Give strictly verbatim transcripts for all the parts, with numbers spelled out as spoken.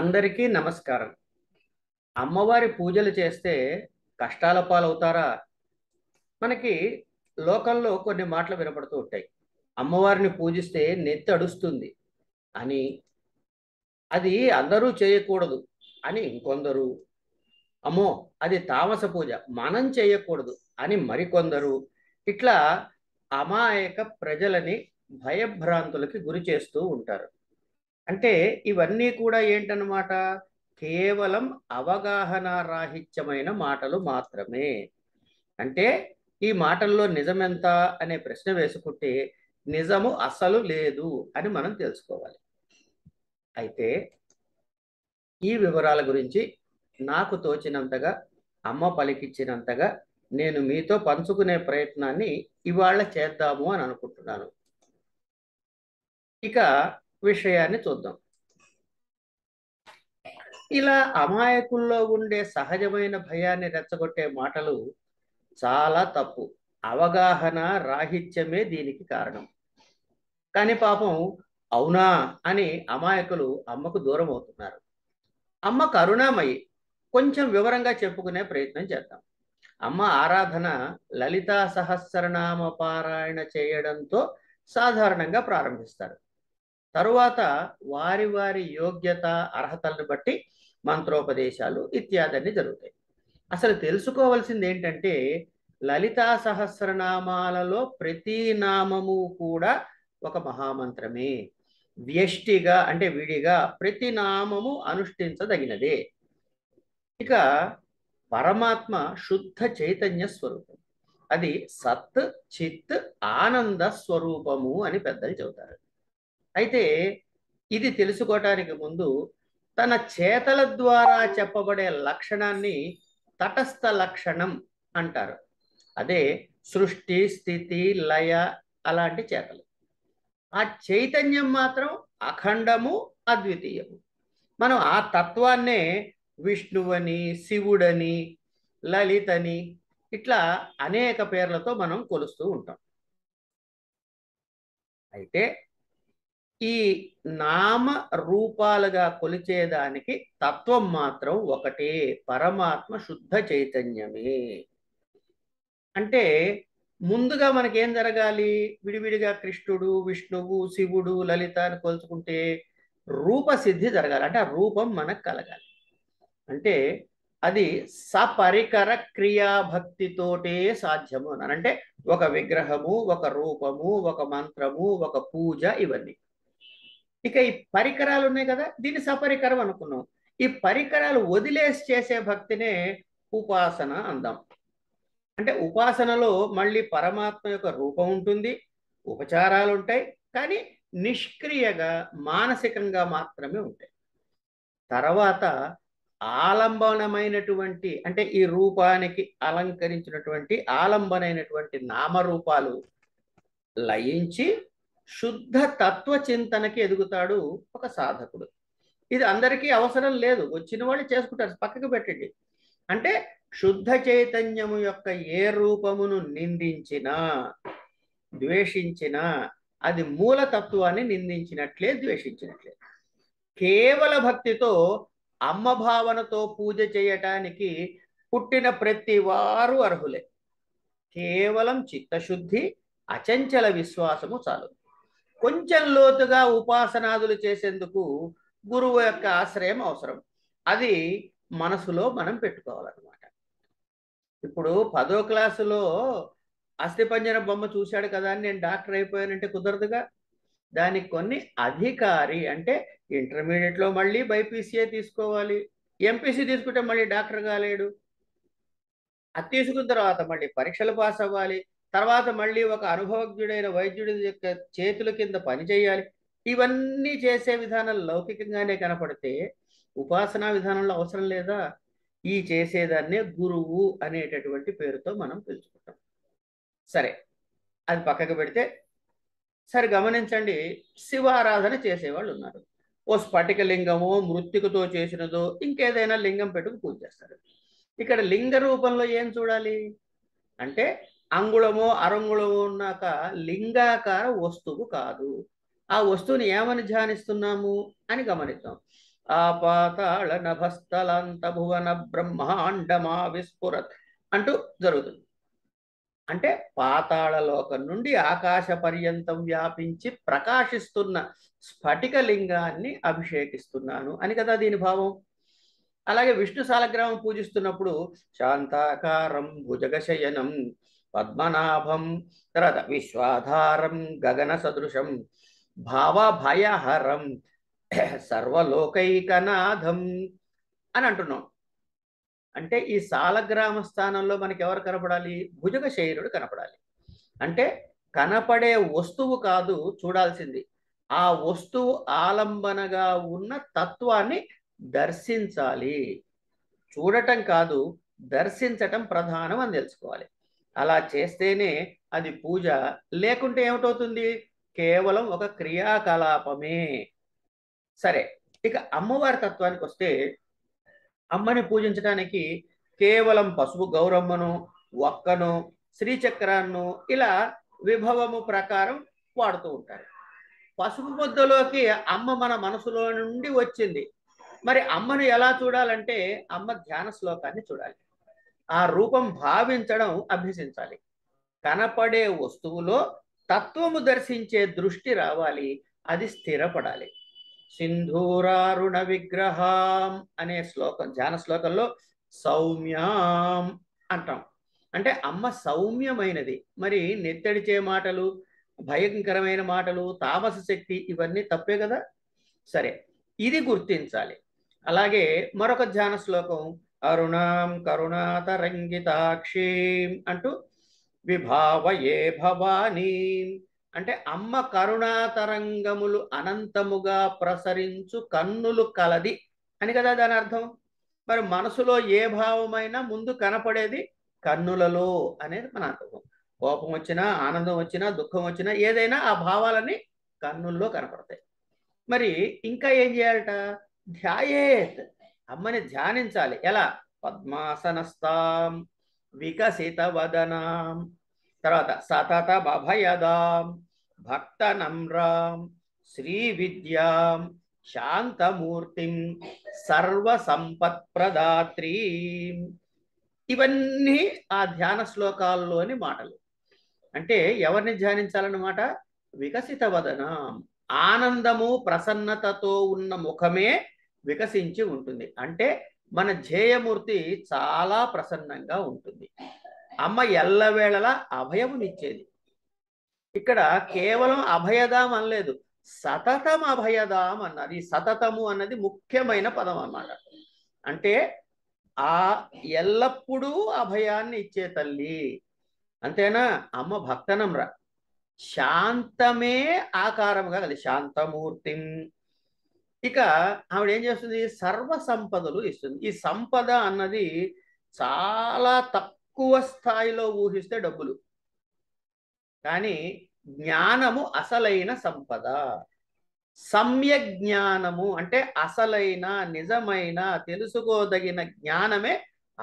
అందరికీ నమస్కారం। అమ్మవారి పూజలు చేస్తే కష్టాల పాలవుతారా? మనకి లోకంలో కొన్ని మాటలు వినపడుతూ ఉంటాయి, అమ్మవారిని పూజిస్తే నెత్తి అడుస్తుంది అని, అది అందరూ చేయకూడదు అని ఇంకొందరు, అమ్మో అది తామస పూజ మనం చేయకూడదు అని మరికొందరు, ఇట్లా అమాయక ప్రజలని భయభ్రాంతులకి గురి చేస్తూ ఉంటారు। అంటే ఇవన్నీ కూడా ఏంటన్నమాట, కేవలం అవగాహన రాహిత్యమైన మాటలు మాత్రమే। అంటే ఈ మాటల్లో నిజమెంత అనే ప్రశ్న వేసుకుంటే నిజము అసలు లేదు అని మనం తెలుసుకోవాలి। అయితే ఈ వివరాల గురించి నాకు తోచినంతగా, అమ్మ పలికిచ్చినంతగా నేను మీతో పంచుకునే ప్రయత్నాన్ని ఇవాళ చేద్దాము అని అనుకుంటున్నాను। ఇక విషయాన్ని చూద్దాం। ఇలా అమాయకుల్లో ఉండే సహజమైన భయాన్ని రెచ్చగొట్టే మాటలు చాలా తప్పు। అవగాహన రాహిత్యమే దీనికి కారణం। కానీ పాపం అవునా అని అమాయకులు అమ్మకు దూరం అవుతున్నారు। అమ్మ కరుణామయి, కొంచెం వివరంగా చెప్పుకునే ప్రయత్నం చేద్దాం। అమ్మ ఆరాధన లలితా సహస్రనామ పారాయణ చేయడంతో సాధారణంగా ప్రారంభిస్తారు। తరువాత వారి వారి యోగ్యత అర్హతలను బట్టి మంత్రోపదేశాలు ఇత్యాదన్ని జరుగుతాయి। అసలు తెలుసుకోవాల్సింది ఏంటంటే, లలితా సహస్రనామాలలో ప్రతి నామము కూడా ఒక మహామంత్రమే। వ్యష్టిగా అంటే విడిగా ప్రతి నామము అనుష్ఠించదగినదే। ఇక పరమాత్మ శుద్ధ చైతన్య స్వరూపం, అది సత్ చిత్ ఆనంద స్వరూపము అని పెద్దలు చెబుతారు। అయితే ఇది తెలుసుకోవటానికి ముందు తన చేతల ద్వారా చెప్పబడే లక్షణాన్ని తటస్థ లక్షణం అంటారు। అదే సృష్టి స్థితి లయ అలాంటి చేతలు। ఆ చైతన్యం మాత్రం అఖండము అద్వితీయము। మనం ఆ తత్వాన్నే విష్ణువని, శివుడని, లలితని ఇట్లా అనేక పేర్లతో మనం కొలుస్తూ ఉంటాం। అయితే ఈ నామ రూపాలుగా కొలిచేదానికి తత్వం మాత్రం ఒకటే, పరమాత్మ శుద్ధ చైతన్యమే। అంటే ముందుగా మనకేం జరగాలి, విడివిడిగా కృష్ణుడు, విష్ణువు, శివుడు, లలిత అని కొలుచుకుంటే రూపసిద్ధి జరగాలి, అంటే ఆ రూపం మనకు కలగాలి। అంటే అది సపరికర క్రియాభక్తితోటే సాధ్యము అన్నారు। అంటే ఒక విగ్రహము, ఒక రూపము, ఒక మంత్రము, ఒక పూజ, ఇవన్నీ। ఇక ఈ పరికరాలు ఉన్నాయి కదా, దీన్ని సపరికరం అనుకున్నాం। ఈ పరికరాలు వదిలేసి చేసే భక్తినే ఉపాసన అందాం। అంటే ఉపాసనలో మళ్ళీ పరమాత్మ యొక్క రూపం ఉంటుంది, ఉపచారాలు ఉంటాయి, కానీ నిష్క్రియగా మానసికంగా మాత్రమే ఉంటాయి। తర్వాత ఆలంబనమైనటువంటి, అంటే ఈ రూపానికి అలంకరించినటువంటి ఆలంబనైనటువంటి నామరూపాలు లయించి శుద్ధ తత్వ చింతనకి ఎదుగుతాడు ఒక సాధకుడు। ఇది అందరికీ అవసరం లేదు, వచ్చిన వాళ్ళు చేసుకుంటారు, పక్కకు పెట్టండి। అంటే శుద్ధ చైతన్యము యొక్క ఏ రూపమును నిందించినా, ద్వేషించినా అది మూలతత్వాన్ని నిందించినట్లే, ద్వేషించినట్లే। కేవల భక్తితో అమ్మ భావనతో పూజ చేయటానికి పుట్టిన ప్రతి వారు అర్హులే। కేవలం చిత్తశుద్ధి, అచంచల విశ్వాసము చాలు। కొంచెం లోతుగా ఉపాసనాదులు చేసేందుకు గురువు యొక్క ఆశ్రయం అవసరం, అది మనసులో మనం పెట్టుకోవాలన్నమాట। ఇప్పుడు పదో క్లాసులో అస్థిపంజర బొమ్మ చూశాడు కదా అని నేను డాక్టర్ అయిపోయానంటే కుదరదుగా। దానికి కొన్ని అధికారి, అంటే ఇంటర్మీడియట్లో మళ్ళీ బైపీసీఏ తీసుకోవాలి, ఎంపీసీ తీసుకుంటే మళ్ళీ డాక్టర్ కాలేడు, అది తీసుకున్న తర్వాత మళ్ళీ పరీక్షలు పాస్ అవ్వాలి, తర్వాత మళ్ళీ ఒక అనుభవజ్ఞుడైన వైద్యుడి యొక్క చేతుల కింద పనిచేయాలి। ఇవన్నీ చేసే విధానం లౌకికంగానే కనపడితే ఉపాసనా విధానంలో అవసరం లేదా? ఈ చేసేదాన్నే గురువు అనేటటువంటి పేరుతో మనం పిలుచుకుంటాం। సరే, అది పక్కకు పెడితే, సరే గమనించండి, శివారాధన చేసేవాళ్ళు ఉన్నారు। ఓ స్ఫటిక లింగమో, మృత్తికతో చేసినదో, ఇంకేదైనా లింగం పెట్టుకు పూజ చేస్తారు। ఇక్కడ లింగ రూపంలో ఏం చూడాలి అంటే, అంగుళమో అరంగుళమో ఉన్నాక లింగాకార వస్తువు కాదు, ఆ వస్తువుని ఏమని ధ్యానిస్తున్నాము అని గమనిద్దాం। आपाताल नभस्तलांत भुवन ब्रह्मांडमा विस्फुरत् अंटू जరుగుతుంది। అంటే పాతాళ లోకం నుండి ఆకాశ పర్యంతం వ్యాపించి ప్రకాశిస్తున్న స్ఫటిక లింగాన్ని అభిషేకిస్తున్నాను అని కదా దీని భావం। అలాగే విష్ణు సాలగ్రామం పూజిస్తున్నప్పుడు శాంతాకారం భుజగశయనం పద్మనాభం తర్వాత విశ్వాధారం గగన సదృశం భావభయహరం సర్వలోకైకనాథం అని అంటున్నాం। అంటే ఈ సాలగ్రామ స్థానంలో మనకి ఎవరు కనపడాలి? భుజగశయనుడు కనపడాలి। అంటే కనపడే వస్తువు కాదు చూడాల్సింది, ఆ వస్తువు ఆలంబనగా ఉన్న తత్వాన్ని దర్శించాలి। చూడటం కాదు దర్శించటం ప్రధానం అని తెలుసుకోవాలి। అలా చేస్తేనే అది పూజ, లేకుంటే ఏమిటవుతుంది? కేవలం ఒక క్రియాకలాపమే। సరే, ఇక అమ్మవారి తత్వానికి వస్తే అమ్మని పూజించడానికి కేవలం పసుపు గౌరమ్మను, వక్కను, శ్రీచక్రాన్ని ఇలా విభవము ప్రకారం వాడుతూ ఉంటారు। పసుపు ముద్దలోకి అమ్మ మన మనసులో నుండి వచ్చింది। మరి అమ్మను ఎలా చూడాలంటే అమ్మ ధ్యాన శ్లోకాన్ని చూడాలి, ఆ రూపం భావించడం అభ్యసించాలి, కనపడే వస్తువులో తత్వము దర్శించే దృష్టి రావాలి, అది స్థిరపడాలి। సింధూరారుణ విగ్రహం అనే శ్లోకం ధ్యాన శ్లోకంలో సౌమ్యాం అంటాం। అంటే అమ్మ సౌమ్యమైనది। మరి నెత్తడిచే మాటలు, భయంకరమైన మాటలు, తామస శక్తి ఇవన్నీ తప్పే కదా। సరే, ఇది గుర్తించాలి। అలాగే మరొక ధ్యాన శ్లోకం అరుణాం కరుణాతరంగితాక్షీం అంటూ విభావయే భవానీ అంటే అమ్మ కరుణాతరంగములు అనంతముగా ప్రసరించు కన్నులు కలది అని కదా దాని అర్థం। మరి మనసులో ఏ భావమైనా ముందు కనపడేది కన్నులలో అనేది మన అర్థం। కోపం వచ్చినా, ఆనందం వచ్చినా, దుఃఖం వచ్చినా ఏదైనా ఆ భావాలని కన్నుల్లో కనపడతాయి। మరి ఇంకా ఏం చేయాలట? ధ్యాయేత్ అమ్మని ధ్యానించాలి। ఎలా? పద్మాసనస్థాం వికసిత వదనాం తర్వాత సతత అభయదాం భక్త నమ్రాం శ్రీ విద్యాం శాంతమూర్తిం సర్వసంపత్ప్రదాత్రీం ఇవన్నీ ఆ ధ్యాన శ్లోకాల్లోని మాటలు। అంటే ఎవరిని ధ్యానించాలన్నమాట? వికసిత వదనాం ఆనందము ప్రసన్నతతో ఉన్న ముఖమే వికసించి ఉంటుంది। అంటే మన ధ్యేయమూర్తి చాలా ప్రసన్నంగా ఉంటుంది। అమ్మ ఎల్లవేళలా అభయమునిచ్చేది। ఇక్కడ కేవలం అభయదాం అనలేదు, సతతం అభయదాం అన్నది। సతతము అన్నది ముఖ్యమైన పదం అన్నమాట। అంటే ఆ ఎల్లప్పుడూ అభయాన్ని ఇచ్చే తల్లి, అంతేనా? అమ్మ భక్తనమ్ర శాంతమే ఆకారముగా కలది, శాంతమూర్తిం। ఇక ఆవిడ ఏం చేస్తుంది? సర్వ సంపదలు ఇస్తుంది। ఈ సంపద అన్నది చాలా తక్కువ తక్కువ స్థాయిలో ఊహిస్తే డబ్బులు, కానీ జ్ఞానము అసలైన సంపద। సమ్యక్ జ్ఞానము అంటే అసలైన, నిజమైన, తెలుసుకోదగిన జ్ఞానమే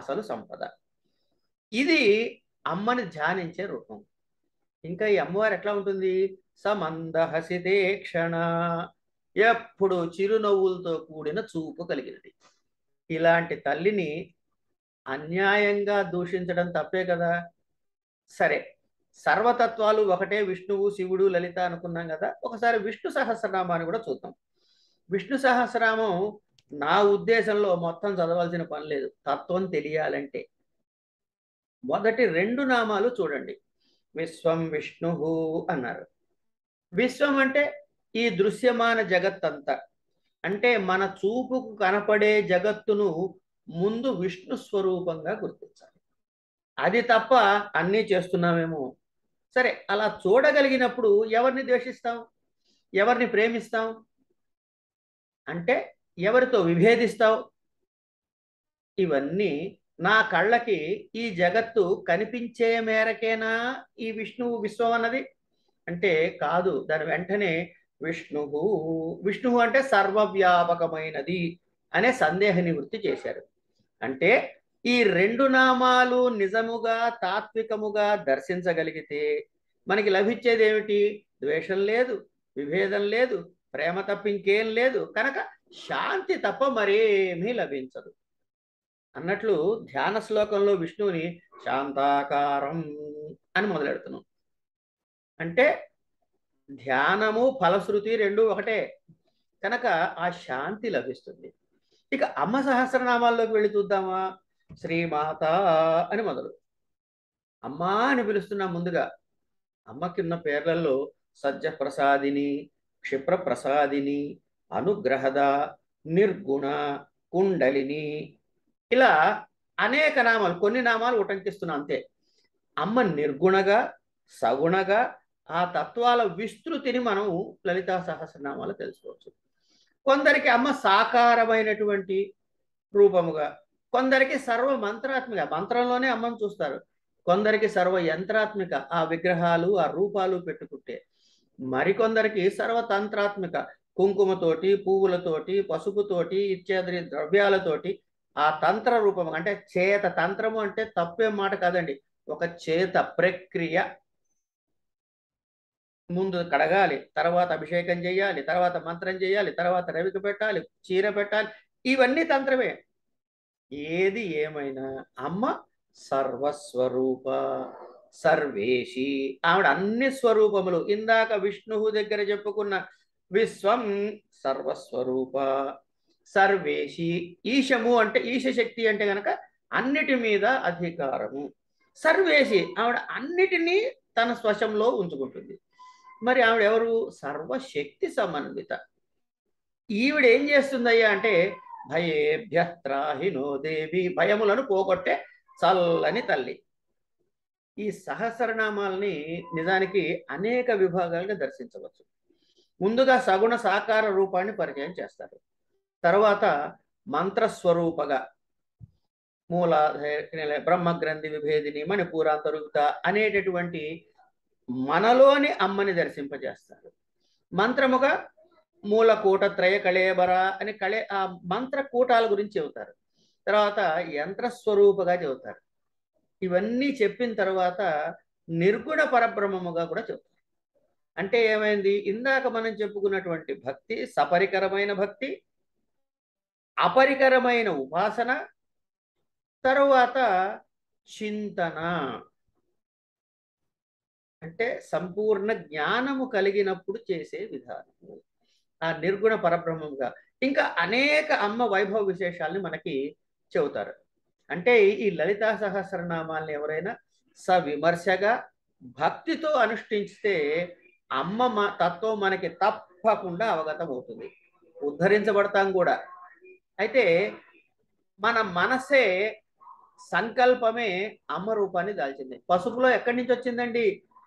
అసలు సంపద। ఇది అమ్మని ధ్యానించే రూపం। ఇంకా ఈ అమ్మవారు ఎట్లా ఉంటుంది? సమందహసితే క్షణ, ఎప్పుడు చిరునవ్వులతో కూడిన చూపు కలిగినది। ఇలాంటి తల్లిని అన్యాయంగా దూషించడం తప్పే కదా। సరే, సర్వతత్వాలు ఒకటే, విష్ణువు, శివుడు, లలిత అనుకున్నాం కదా। ఒకసారి విష్ణు సహస్రనామాన్ని కూడా చూద్దాం। విష్ణు సహస్రనామం నా ఉద్దేశంలో మొత్తం చదవాల్సిన పని లేదు, తత్వం తెలియాలంటే। మొదటి రెండు నామాలు చూడండి, విశ్వం విష్ణు అన్నారు। విశ్వం అంటే ఈ దృశ్యమాన జగత్తంతా, అంటే మన చూపుకు కనపడే జగత్తును ముందు విష్ణు స్వరూపంగా గుర్తించాలి, అది తప్ప అన్నీ చేస్తున్నామేమో। సరే, అలా చూడగలిగినప్పుడు ఎవరిని ద్వేషిస్తాం, ఎవరిని ప్రేమిస్తాం, అంటే ఎవరితో విభేదిస్తావు? ఇవన్నీ నా కళ్ళకి ఈ జగత్తు కనిపించే మేరకేనా ఈ విష్ణువు విశ్వం అన్నది? అంటే కాదు, దాని వెంటనే విష్ణువు విష్ణువు అంటే సర్వవ్యాపకమైనది అనే సందేహ నివృత్తి చేశారు। అంటే ఈ రెండు నామాలు నిజముగా తాత్వికముగా దర్శించగలిగితే మనకి లభించేది ఏమిటి? ద్వేషం లేదు, విభేదం లేదు, ప్రేమ తప్ప ఇంకేం లేదు కనుక శాంతి తప్ప మరేమీ లభించదు అన్నట్లు ధ్యాన శ్లోకంలో విష్ణువుని శాంతాకారం అని మొదలెడుతున్నాం. అంటే ధ్యానము ఫలశ్రుతి రెండు ఒకటే కనుక ఆ శాంతి లభిస్తుంది. ఇక అమ్మ సహస్రనామాల్లోకి వెళ్ళి చూద్దామా, శ్రీమాత అని మొదలు అమ్మా అని పిలుస్తున్నాం. ముందుగా అమ్మకిన్న పేర్లలో సజ్జ ప్రసాదిని, క్షిప్ర ప్రసాదిని, అనుగ్రహద, నిర్గుణ, కుండలిని ఇలా అనేక నామాలు, కొన్ని నామాలు ఉటంకిస్తున్నా అంతే. అమ్మ నిర్గుణగా సగుణగా ఆ తత్వాల విస్తృతిని మనం లలితా సహస్రనామాలు తెలుసుకోవచ్చు. కొందరికి అమ్మ సాకారమైనటువంటి రూపముగా, కొందరికి సర్వ మంత్రాత్మిక, మంత్రంలోనే అమ్మను చూస్తారు, కొందరికి సర్వ యంత్రాత్మిక ఆ విగ్రహాలు ఆ రూపాలు పెట్టుకుంటే, మరికొందరికి సర్వతంత్రాత్మిక కుంకుమతోటి పువ్వులతోటి పసుపుతోటి ఇత్యాది ద్రవ్యాలతోటి ఆ తంత్ర రూపం. అంటే చేత తంత్రము అంటే తప్పే మాట కాదండి, ఒక చేత ప్రక్రియ. ముందు కడగాలి, తర్వాత అభిషేకం చేయాలి, తర్వాత మంత్రం చేయాలి, తర్వాత రవికి పెట్టాలి, చీర పెట్టాలి, ఇవన్నీ తంత్రమే. ఏది ఏమైనా అమ్మ సర్వస్వరూప సర్వేషి, ఆవిడ అన్ని స్వరూపములు. ఇందాక విష్ణువు దగ్గర చెప్పుకున్న విశ్వం సర్వస్వరూప సర్వేషి, ఈశము అంటే ఈశశక్తి అంటే గనక అన్నిటి మీద అధికారము. సర్వేషి ఆవిడ అన్నిటినీ తన స్వశంలో ఉంచుకుంటుంది. మరి ఆవిడ ఎవరు? సర్వశక్తి సమన్విత. ఈవిడ ఏం చేస్తుందయ్యా అంటే భయేభ్య త్రాహినో దేవి, భయములను పోగొట్టే చల్లని తల్లి. ఈ సహస్రనామాల్ని నిజానికి అనేక విభాగాలుగా దర్శించవచ్చు. ముందుగా సగుణ సాకార రూపాన్ని పరిచయం చేస్తారు. తర్వాత మంత్రస్వరూపగా మూలాధార బ్రహ్మగ్రంథి విభేదిని మణిపూరాంతరుత అనేటటువంటి మనలోని అమ్మని దర్శింపజేస్తారు. మంత్రముగా మూలకూట త్రయ కళేబర అని కళే ఆ మంత్ర కూటాల గురించి చెబుతారు. తర్వాత యంత్రస్వరూపగా చెబుతారు. ఇవన్నీ చెప్పిన తర్వాత నిర్గుణ పరబ్రహ్మముగా కూడా చెబుతారు. అంటే ఏమైంది? ఇందాక మనం చెప్పుకున్నటువంటి భక్తి, సపరికరమైన భక్తి, అపరికరమైన ఉపాసన, తరువాత చింతన. అంటే సంపూర్ణ జ్ఞానము కలిగినప్పుడు చేసే విధానము ఆ నిర్గుణ పరబ్రహ్మముగా. ఇంకా అనేక అమ్మ వైభవ విశేషాలని మనకి చెబుతారు. అంటే ఈ లలితా సహస్రనామాలను ఎవరైనా సవిమర్శగా భక్తితో అనుష్ఠిస్తే అమ్మ తత్వం మనకి తప్పకుండా అవగతం అవుతుంది, ఉద్ధరించబడతాం కూడా. అయితే మన మనసే, సంకల్పమే అమ్మ రూపాన్ని దాల్చింది. పసుపులో ఎక్కడి నుంచి వచ్చిందండి?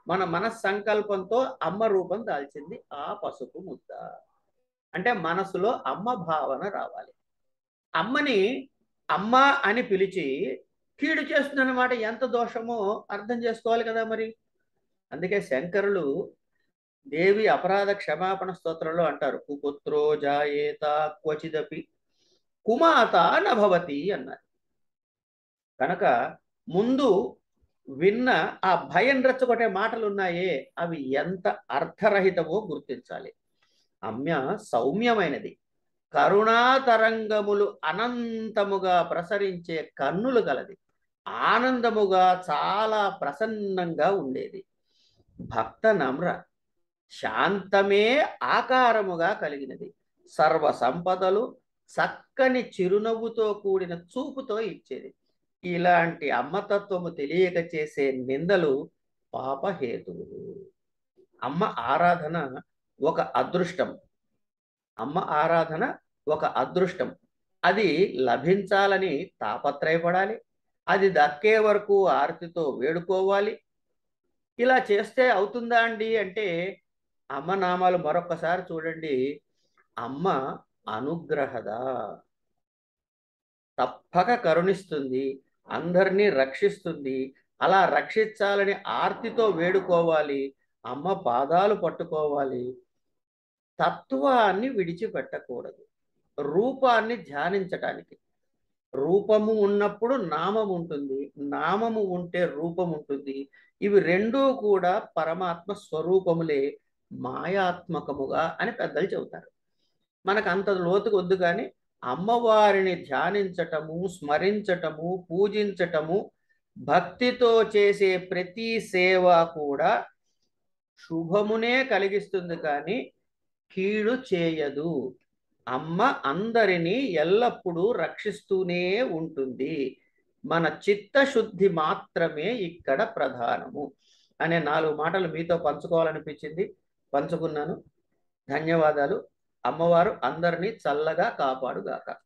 మన మనస్ సంకల్పంతో అమ్మ రూపం దాల్చింది ఆ పసుపు ముద్ద. అంటే మనసులో అమ్మ భావన రావాలి. అమ్మని అమ్మ అని పిలిచి కీడు చేస్తుందన్నమాట ఎంత దోషమో అర్థం చేసుకోవాలి కదా మరి. అందుకే శంకరులు దేవి అపరాధ క్షమాపణ స్తోత్రంలో అంటారు, కుపుత్రో జాయేత క్వచిదపి కుమాత నభవతి అన్నారు. కనుక ముందు విన్న ఆ భయం రెచ్చగొట్టే మాటలు ఉన్నాయే అవి ఎంత అర్థరహితమో గుర్తించాలి. అమ్మ సౌమ్యమైనది, కరుణాతరంగములు అనంతముగా ప్రసరించే కన్నులు కలది, ఆనందముగా చాలా ప్రసన్నంగా ఉండేది, భక్త నమ్ర, శాంతమే ఆకారముగా కలిగినది, సర్వ సంపదలు చక్కని చిరునవ్వుతో కూడిన చూపుతో ఇచ్చేది. ఇలాంటి అమ్మతత్వము తెలియక చేసే నిందలు పాపహేతువులు. అమ్మ ఆరాధన ఒక అదృష్టం, అమ్మ ఆరాధన ఒక అదృష్టం. అది లభించాలని తాపత్రయపడాలి, అది దక్కే వరకు ఆర్తితో వేడుకోవాలి. ఇలా చేస్తే అవుతుందా అండి అంటే అమ్మ నామాలు మరొకసారి చూడండి. అమ్మ అనుగ్రహద, తప్పక కరుణిస్తుంది, అందరినీ రక్షిస్తుంది. అలా రక్షించాలని ఆర్తితో వేడుకోవాలి, అమ్మ పాదాలు పట్టుకోవాలి. తత్వాన్ని విడిచిపెట్టకూడదు. రూపాన్ని ధ్యానించటానికి, రూపము ఉన్నప్పుడు నామం ఉంటుంది, నామము ఉంటే రూపం ఉంటుంది. ఇవి రెండూ కూడా పరమాత్మ స్వరూపములే. మాయాత్మకముగా అని పెద్దలు చెబుతారు. మనకు అంత లోతుకు వద్దు కానీ అమ్మవారిని ధ్యానించటము, స్మరించటము, పూజించటము, భక్తితో చేసే ప్రతి సేవ కూడా శుభమునే కలిగిస్తుంది కానీ కీడు చేయదు. అమ్మ అందరినీ ఎల్లప్పుడూ రక్షిస్తూనే ఉంటుంది. మన చిత్తశుద్ధి మాత్రమే ఇక్కడ ప్రధానము అనే నాలుగు మాటలు మీతో పంచుకోవాలనిపించింది, పంచుకున్నాను. ధన్యవాదాలు. అమ్మవారు అందరినీ చల్లగా కాపాడుగాక.